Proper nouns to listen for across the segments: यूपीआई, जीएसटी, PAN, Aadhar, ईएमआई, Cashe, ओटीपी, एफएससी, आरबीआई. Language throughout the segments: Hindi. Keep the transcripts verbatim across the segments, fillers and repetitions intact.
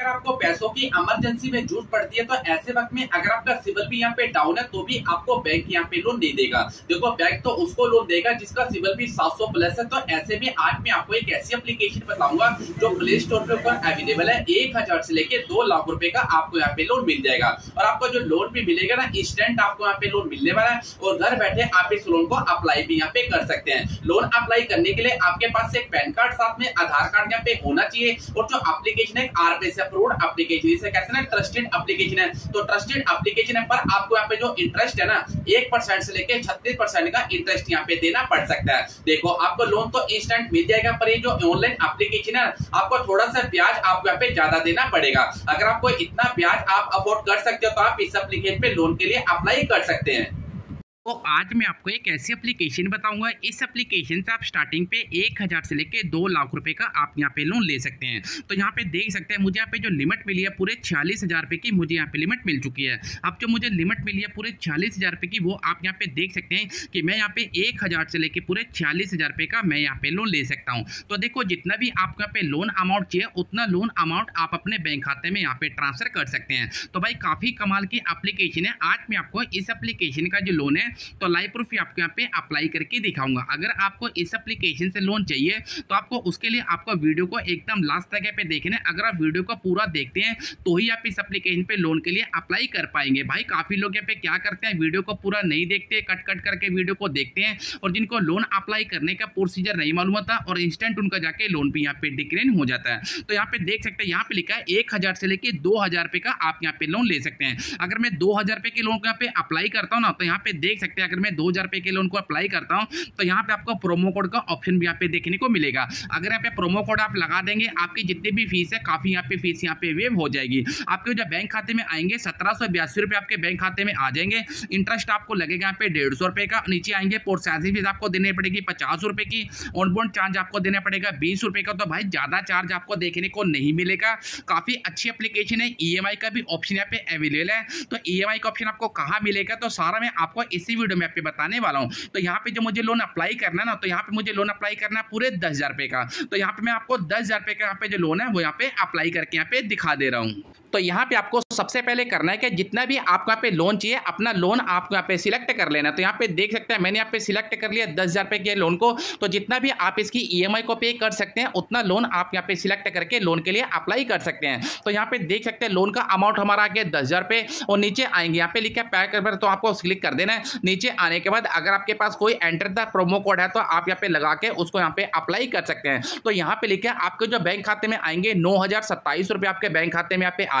अगर आपको पैसों की इमरजेंसी में जरूरत पड़ती है तो ऐसे वक्त में अगर आपका सिविल भी यहाँ पे डाउन है तो भी आपको बैंक यहाँ पे लोन नहीं देगा। देखो बैंक तो उसको लोन देगा जिसका सिविल भी सात सौ प्लस है। तो ऐसे में आज मैं आपको एक ऐसी एप्लीकेशन बताऊंगा जो प्ले स्टोर पे ऊपर अवेलेबल है। एक हजार से लेकर दो लाख रुपए का आपको यहाँ पे लोन मिल जाएगा और आपको जो लोन भी मिलेगा ना इंस्टेंट आपको यहाँ पे लोन मिलने वाला है और घर बैठे आप इस लोन को अप्लाई भी यहाँ पे कर सकते हैं। लोन अप्लाई करने के लिए आपके पास एक पैन कार्ड साथ में आधार कार्ड यहाँ पे होना चाहिए और जो एप्लीकेशन है आरबीआई अप्रूव्ड एप्लीकेशन जिसे कहते हैं ट्रस्टेड एप्लीकेशन है। तो ट्रस्टेड एप्लीकेशन है पर आपको यहाँ पे जो इंटरेस्ट है ना एक परसेंट से लेकर छत्तीस परसेंट का इंटरेस्ट यहाँ पे देना पड़ सकता है। देखो आपको लोन तो इंस्टेंट मिल जाएगा पर ये जो ऑनलाइन एप्लीकेशन है आपको थोड़ा सा ब्याज आपको यहाँ पे ज्यादा देना पड़ेगा। अगर आपको इतना ब्याज आप अफोर्ड कर सकते हो तो आप इस एप्लीकेशन पे लोन के लिए अप्लाई कर सकते हैं। तो आज मैं आपको एक ऐसी एप्लीकेशन बताऊंगा, इस एप्लीकेशन से आप स्टार्टिंग पे एक हज़ार से लेके दो लाख रुपए का आप यहाँ पे लोन ले सकते हैं। तो यहाँ पे देख सकते हैं मुझे यहाँ पे जो लिमिट मिली है पूरे छियालीस हज़ार रुपये की मुझे यहाँ पे लिमिट मिल चुकी है। अब जो मुझे लिमिट मिली है पूरे छियालीस हज़ार रुपये की वो आप यहाँ पे देख सकते हैं कि मैं यहाँ पे एक हज़ार से लेकर पूरे छियालीस हज़ार रुपये का मैं यहाँ पे लोन ले सकता हूँ। तो देखो जितना भी आपको यहाँ पे लोन अमाउंट चाहिए उतना लोन अमाउंट आप अपने बैंक खाते में यहाँ पे ट्रांसफर कर सकते हैं। तो भाई काफ़ी कमाल की एप्लीकेशन है। आज मैं आपको इस एप्लीकेशन का जो लोन है तो लाइव प्रूफ आपको यहाँ पे अप्लाई करके दिखाऊंगा। अगर आपको इस एप्लीकेशन से लोन चाहिए तो आपको उसके लिए आपको वीडियो को एकदम लास्ट तक यहाँ पे देखना है। अगर आप वीडियो को पूरा देखते हैं तो ही आप इस एप्लीकेशन पे लोन के लिए अप्लाई कर पाएंगे। भाई काफी लोग यहाँ पे क्या करते हैं वीडियो को पूरा नहीं देखते, कट कट करके वीडियो को देखते हैं और जिनको लोन अप्लाई करने का प्रोसीजर नहीं मालूम होता और इंस्टेंट उनका जाके लोन भी यहाँ पे डिक्लाइन हो जाता है। तो यहाँ पे देख सकते हैं यहाँ पे लिखा है एक हजार से लेकर दो हजार रुपये का आप यहाँ पे लोन ले सकते हैं। अगर मैं दो हजार रुपये के लोन यहाँ पे अप्लाई करता हूँ ना तो यहाँ पे देख सकते हैं अगर मैं दो हजार रुपए के लोन को अप्लाई करता हूं तो यहां पे आपको प्रोमो कोड का ऑप्शन भी यहां पे देखने को मिलेगा। अगर यहां पे प्रोमो कोड आप लगा देंगे आपकी जितनी भी फीस है काफी यहां पे फीस यहां पे वेव हो जाएगी। आपके जब बैंक खाते में आएंगे सत्रह सौ बयासी रुपए आपके बैंक खाते में आ जाएंगे। इंटरेस्ट आपको लगेगा यहाँ पे डेढ़ सौ रुपए का। नीचे आएंगे प्रोसेसिंग फीस आपको देनी पड़ेगी पचास रुपए की। ऑनबोर्ड चार्ज आपको देना पड़ेगा बीस रुपए का। तो भाई ज्यादा चार्ज आपको देखने को नहीं मिलेगा। काफी अच्छी एप्लीकेशन है। ई एम आई का भी ऑप्शन यहाँ पे अवेलेबल है। तो ई एम आई का ऑप्शन आपको कहाँ मिलेगा तो सारा मैं आपको इसी वीडियो में आपको बताने वाला हूं। तो यहां पे जो मुझे लोन अप्लाई करना है ना तो यहां पे मुझे लोन अप्लाई करना है पूरे दस हजार रुपए का। तो यहां पे मैं आपको दस हजार रुपए का यहां पे जो लोन है वो यहां पे अप्लाई करके यहां पे दिखा दे रहा हूं। तो यहाँ पे आपको सबसे पहले करना है कि जितना भी आपको यहाँ पे लोन चाहिए अपना लोन आपको यहाँ पे सिलेक्ट कर लेना है। तो यहाँ पे देख सकते हैं मैंने यहाँ पे सिलेक्ट कर लिया दस हज़ार रुपये के लोन को। तो जितना भी आप इसकी ईएमआई को पे कर सकते हैं उतना लोन आप यहाँ पे सिलेक्ट करके लोन के लिए अप्लाई कर सकते हैं। तो यहाँ पे देख सकते हैं लोन का अमाउंट हमारा आ गया दस हज़ार रुपये और नीचे आएंगे यहाँ पे लिखा है पैक पर तो आपको क्लिक कर देना है। नीचे आने के बाद अगर आपके पास कोई एंटर द प्रोमो कोड है तो आप यहाँ पे लगा के उसको यहाँ पे अप्लाई कर सकते हैं। तो यहाँ पे लिखा है आपके जो बैंक खाते में आएंगे नौ हज़ार सत्ताईस रुपये आपके बैंक खाते में यहाँ पे आ जाएंगे।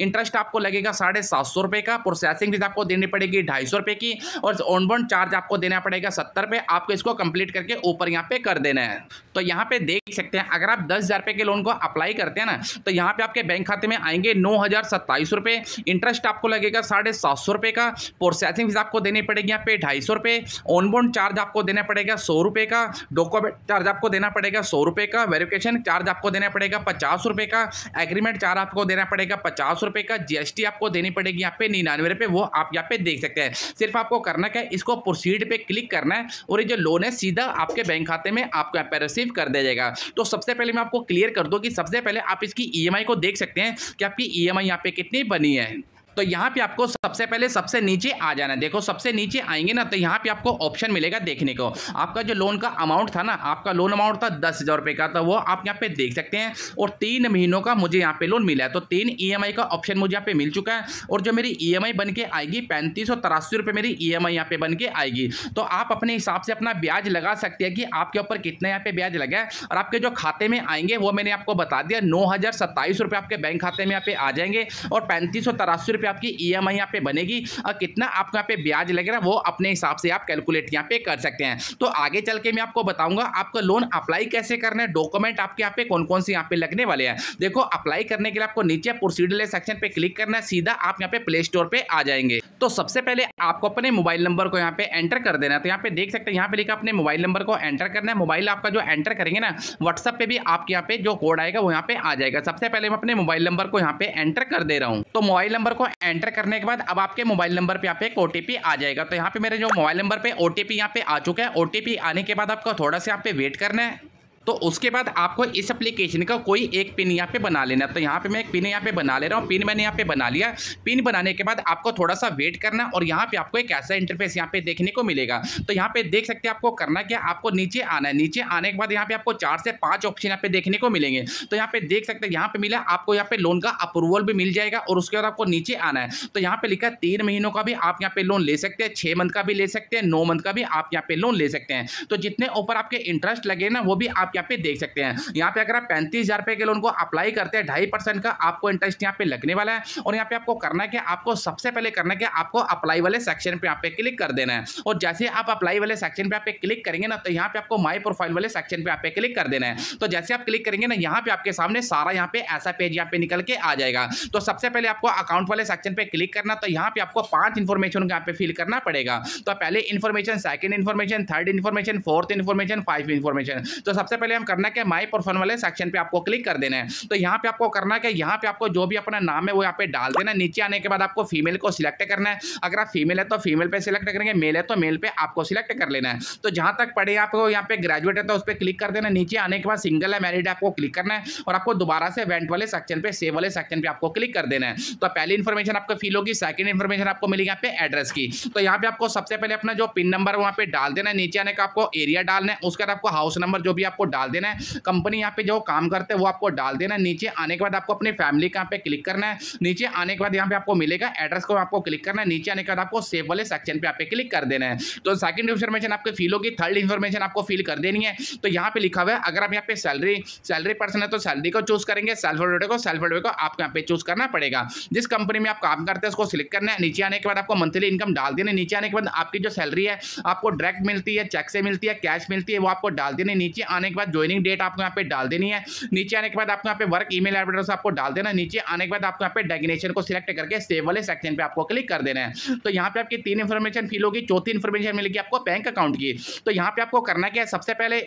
इंटरेस्ट आपको लगेगा साढ़े सात सौ रुपए का। प्रोसेसिंग फीस आपको देनी पड़ेगी ढाई सौ रुपए की और ऑनबोर्ड चार्ज आपको देना पड़ेगा सत्तर रुपए। आपको इसको कंप्लीट करके ऊपर यहाँ पे कर देना है। तो यहाँ पे देख सकते हैं अगर आप दस हजार रुपए के लोन को अप्लाई करते हैं ना तो यहाँ पे आपके बैंक खाते में आएंगे नौ हजार सत्ताईस रुपए। इंटरेस्ट आपको लगेगा साढ़े सात सौ रुपए का। प्रोसेसिंग फीस आपको देनी पड़ेगी यहाँ पे ढाई सौ रुपए। ऑनबोर्ड चार्ज आपको देना पड़ेगा सौ रुपए का। डॉक्यूमेंट चार्ज आपको देना पड़ेगा सौ रुपए का। वेरिफिकेशन चार्ज आपको देना पड़ेगा पचास रुपए का। एग्रीमेंट चार्ज आपको देना पड़ेगा पचास रुपए का। जीएसटी आपको देनी पड़ेगी यहाँ पे निन्यानवे रुपए। वो आप यहाँ पे देख सकते हैं। सिर्फ आपको करना क्या है इसको प्रोसीड पे क्लिक करना है और ये जो लोन है सीधा आपके बैंक खाते में आपको यहाँ पे रिसीव कर दिया जाएगा। तो सबसे पहले मैं आपको क्लियर कर दूं कि सबसे पहले आप इसकी ईएमआई को देख सकते हैं कि आपकी ईएमआई यहाँ पे कितनी बनी है। तो यहाँ पे आपको सबसे पहले सबसे नीचे आ जाना है। देखो सबसे नीचे आएंगे ना तो यहाँ पे आपको ऑप्शन मिलेगा देखने को। आपका जो लोन का अमाउंट था ना आपका लोन अमाउंट था दस हज़ार रुपये का। तो वो आप यहाँ पे देख सकते हैं और तीन महीनों का मुझे यहाँ पे लोन मिला है। तो तीन ईएमआई का ऑप्शन मुझे यहाँ पे मिल चुका है और जो मेरी ईएमआई बन के आएगी पैंतीस सौ तिरासी रुपये मेरी ईएमआई यहाँ पे बन के आएगी। तो आप अपने हिसाब से अपना ब्याज लगा सकते हैं कि आपके ऊपर कितना यहाँ पे ब्याज लगा है। और आपके जो खाते में आएंगे वो मैंने आपको बता दिया नौ हज़ार सत्ताईस रुपये आपके बैंक खाते में यहाँ पे आ जाएंगे और पैंतीस सौ तिरासी रुपये आपकी ईएमआई यहाँ पे बनेगी। और कितना आपको यहाँ पे ब्याज लगेगा वो अपने हिसाब से आप कैलकुलेट यहाँ पे कर सकते हैं। तो आगे चल के मैं आपको बताऊंगा आपको लोन अप्लाई कैसे करना है, डॉक्यूमेंट आपके यहाँ पे कौन कौन से यहाँ पे लगने वाले हैं। देखो अप्लाई करने के लिए आपको नीचे प्रोसीडर सेक्शन पे क्लिक करना है। सीधा आप यहाँ पे प्ले स्टोर पे आ जाएंगे। तो सबसे पहले आपको अपने मोबाइल नंबर को यहाँ पे एंटर कर देना है। तो यहाँ पे देख सकते हैं यहाँ पे लिखा अपने मोबाइल नंबर को एंटर करना है। मोबाइल आपका जो एंटर करेंगे ना व्हाट्सएप पे भी आपके यहाँ पे जो कोड आएगा वो यहाँ पे आ जाएगा। सबसे पहले मैं अपने मोबाइल नंबर को यहाँ पे एंटर कर दे रहा हूँ। तो मोबाइल नंबर को एंटर करने के बाद अब आपके मोबाइल नंबर पे यहाँ पे ओटीपी आ जाएगा। तो यहाँ पे मेरे जो मोबाइल नंबर पे ओटीपी यहाँ पे आ चुका है। ओटीपी आने के बाद आपको थोड़ा सा यहाँ पे वेट करना है। तो उसके बाद आपको इस एप्लीकेशन का कोई एक पिन यहाँ पे बना लेना। तो यहाँ पे मैं एक पिन यहाँ पे बना ले रहा हूँ। पिन मैंने यहाँ पे बना लिया। पिन बनाने के बाद आपको थोड़ा सा वेट करना और यहाँ पे आपको एक ऐसा इंटरफेस यहाँ पे देखने को मिलेगा। तो यहाँ पे देख सकते हैं आपको करना क्या, आपको नीचे आना है। नीचे आने के बाद यहाँ पे आपको चार से पाँच ऑप्शन यहाँ पे देखने को मिलेंगे। तो यहाँ पे देख सकते हैं यहाँ पे मिला आपको, यहाँ पे लोन का अप्रूवल भी मिल जाएगा और उसके बाद आपको नीचे आना है। तो यहाँ पे लिखा है तीन महीनों का भी आप यहाँ पे लोन ले सकते हैं, छः मंथ का भी ले सकते हैं, नौ मंथ का भी आप यहाँ पे लोन ले सकते हैं। तो जितने ऊपर आपके इंटरेस्ट लगे ना वो भी आप यहाँ पे देख सकते हैं। यहाँ पे अगर आप पैंतीस हजार रुपए के लोन को अप्लाई करते हैं ढाई परसेंट का आपको इंटरेस्ट यहाँ पे लगने वाला है। और यहाँ पे आपको करना क्या, आपको सबसे पहले करना क्या, आपको अप्लाई वाले सेक्शन पे यहाँ पे क्लिक कर देना है। और जैसे आप अप्लाई वाले सेक्शन पे आप क्लिक करेंगे ना तो यहाँ पे आपको माई प्रोफाइल वाले सेक्शन पे आप क्लिक कर देना है। तो जैसे आप क्लिक करेंगे ना यहाँ पे आपके सामने सारा यहाँ पे ऐसा पेज यहाँ पे निकल के आ जाएगा। तो सबसे पहले आपको अकाउंट वाले सेक्शन पे क्लिक करना। तो यहाँ पे आपको पांच इन्फॉर्मेशन यहाँ पे फिल करना पड़ेगा। तो पहले information, second information, third information, fourth information, five information. तो सबसे पहले हम करना क्या, माई प्रोफाइल वाले सेक्शन पे आपको क्लिक कर देना है। तो यहाँ पे आपको करना क्या, यहाँ पे आपको जो भी अपना नाम है वो यहाँ पे डाल देना। नीचे आने के बाद आपको फीमेल को सिलेक्ट करना है। अगर आप फीमेल है तो फीमेल पे सिलेक्ट करेंगे, मेल है तो मेल पे आपको सिलेक्ट कर लेना है। तो जहाँ तक पढ़े आपको यहाँ पे ग्रेजुएट है तो उस पर क्लिक कर देना। नीचे आने के बाद सिंगल है, मैरिड है आपको क्लिक करना है। और आपको दोबारा से इवेंट वाले सेक्शन पे, सेव वाले सेक्शन पे आपको क्लिक कर देना है। तो पहली इन्फॉर्मेशन आपको फील होगी, सेकंड इन्फॉर्मेशन आपको मिलेगी यहाँ पे एड्रेस की। तो यहाँ पे आपको सबसे पहले अपना जो पिन नंबर वहाँ पे डाल देना है। नीचे आने का आपको एरिया डालना है, उसके बाद आपको हाउस नंबर जो भी आपको डाल देना है। कंपनी यहाँ पे जो काम करते हैं वो आपको डाल देना है। नीचे आने के बाद आपको अपने फैमिली का यहाँ पे क्लिक करना है। नीचे आने के बाद यहाँ पे आपको मिलेगा एड्रेस को आपको क्लिक करना है। नीचे आने के बाद आपको सेव वाले सेक्शन पे यहाँ पे क्लिक कर देना है। तो सेकंड इन्फॉर्मेशन आपको फील होगी, थर्ड इन्फॉर्मेशन आपको फील कर देनी है। तो यहाँ पे लिखा हुआ है, अगर आप यहाँ पे सैलरी सैलरी पर्सन है तो सैलरी को चूज करेंगे, सेल्फ एम्प्लॉयड को सेल्फ एम्प्लॉयड को आपको यहाँ पे चूज करना पड़ेगा। जिस कंपनी में आप काम करते हैं उसको सिलेक्ट करना है। नीचे आने के बाद आपको मंथली इनकम डाल देना है। नीचे आने के बाद आपकी जो सैलरी है आपको डायरेक्ट मिलती है, चेक से मिलती है, कैश मिलती है, वो आपको डाल देना है। नीचे आने के बाद ज्वाइनिंग डेट आपको यहाँ पे डाल देनी है। नीचे आने के बाद आपको यहाँ पे वर्क ईमेल एड्रेस आपको डाल देना। नीचे आने के बाद आपको यहाँ पे डेफिनेशन को सिलेक्ट करके सेव वाले सेक्शन पे आपको क्लिक कर देना है। तो यहाँ पे आपकी तीन इन्फॉर्मेशन फील होगी। चौथी इन्फॉर्मेशन मिलेगी आपको बैंक अकाउंट की। तो यहाँ पे आपको करना क्या है, सबसे पहले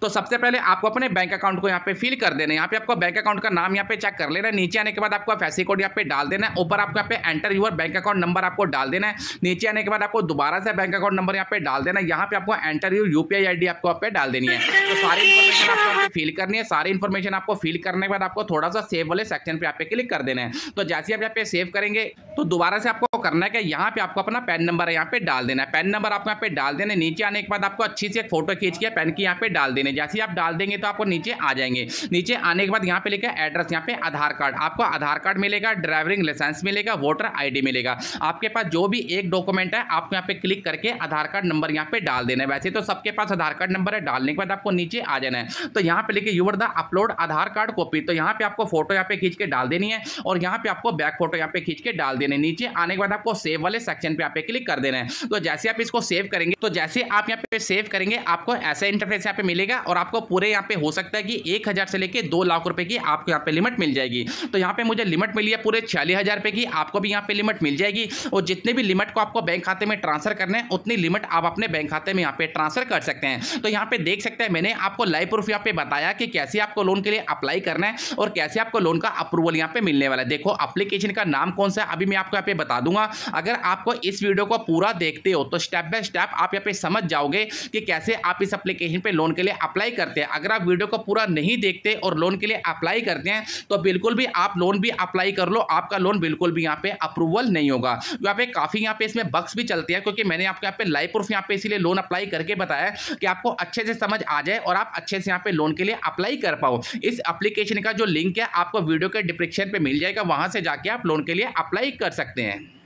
तो सबसे पहले आपको अपने बैंक अकाउंट को यहाँ पे फिल कर देना है। यहाँ पे आपको बैंक अकाउंट का नाम यहाँ पे चेक कर लेना है। नीचे आने के बाद आपको एफएससी कोड यहाँ पे डाल देना है। ऊपर आपको यहाँ पे enter your bank account number आपको डाल देना है। नीचे आने के बाद आपको दोबारा से बैंक अकाउंट नंबर यहाँ पे डाल देना है। यहाँ पे आपको एंटर यूर यूपीआई आईडी आपको यहाँ पे डाल देनी है। तो सारी इन्फॉर्मेशन आपको यहाँ पे फिल करनी है। सारी इन्फॉर्मेशन आपको फिल करने के बाद आपको थोड़ा सा सेव वाले सेक्शन पे यहाँ पे क्लिक कर देना है। तो जैसे आप यहाँ पे सेव करेंगे तो दोबारा से आपको करना है कि यहाँ पे आपको अपना पैन नंबर यहाँ पे डाल देना है। पैन नंबर आपको यहाँ पे डाल देना है। नीचे आने के बाद आपको अच्छी से एक फोटो खींच के पैन की यहाँ पे डाल देने। जैसे ही आप डाल देंगे तो आपको नीचे आ जाएंगे। नीचे आने के बाद यहाँ पे लिखा है एड्रेस, यहाँ पे आधार कार्ड, आपको आधार कार्ड मिलेगा, ड्राइविंग लाइसेंस मिलेगा, वोटर आईडी मिलेगा। आपके पास जो भी एक डॉक्यूमेंट है आपको यहाँ पे क्लिक करके आधार कार्ड नंबर यहाँ पे डाल देना है। वैसे तो सबके पास आधार कार्ड नंबर है। डालने के बाद आपको नीचे आ जाना है। तो यहाँ पे लिखे your the upload Aadhaar card copy. तो यहाँ पे आपको फोटो यहाँ पे खींच के डाल देनी है और यहाँ पे आपको बैक फोटो यहाँ पे खींच के डाल देने। नीचे आने के बाद आपको सेव वाले सेक्शन पे यहाँ पे क्लिक कर देना है। तो जैसे आप इसको सेव करेंगे तो जैसे आप यहाँ पे सेव करेंगे आपको ऐसा इंटरफेस यहाँ पे मिलेगा। और आपको पूरे यहाँ पे हो सकता है कि एक हजार से लेके दो लाख रुपए की आपको यहाँ पे लिमिट मिल जाएगी। तो यहाँ पे मुझे लिमिट मिली है पूरे छियालीस हजार रुपए की। आपको भी यहाँ पे लिमिट मिल जाएगी। और जितने भी लिमिट को आपको बैंक खाते में ट्रांसफर करना है उतनी लिमिट आप अपने बैंक खाते में यहाँ पे ट्रांसफर कर सकते हैं। तो यहाँ पे देख सकते हैं मैंने आपको लाइव प्रूफ यहाँ पे बताया कि कैसे आपको लोन के लिए अप्लाई करना है और कैसे आपको लोन का अप्रूवल यहाँ पे मिलने वाला है। देखो अप्लीकेशन का नाम कौन सा है अभी मैं आपको यहाँ पे बता दूंगा। अगर आपको इस वीडियो को पूरा देखते हो तो स्टेप बाय स्टेप आप यहाँ पे समझ जाओगे कि कैसे आप इस एप्लीकेशन पे लोन के लिए अप्लाई करते हैं। अगर आप वीडियो को पूरा नहीं देखते और लोन के लिए अप्लाई करते हैं तो बिल्कुल भी आप लोन भी अप्लाई कर लो, आपका लोन बिल्कुल भी यहाँ पे अप्रूवल नहीं होगा। यहाँ पे काफी यहाँ पे इसमें बग्स भी चलते हैं क्योंकि मैंने आपको यहाँ पे लाइव प्रूफ यहाँ पे इसीलिए लोन अप्लाई करके बताया कि आपको अच्छे से समझ आ जाए और आप अच्छे से यहाँ पे लोन के लिए अप्लाई कर पाओ। इस एप्लीकेशन का जो लिंक है आपको वीडियो के डिस्क्रिप्शन पे मिल जाएगा। वहां से जाके आप लोन के लिए अप्लाई कर सकते हैं।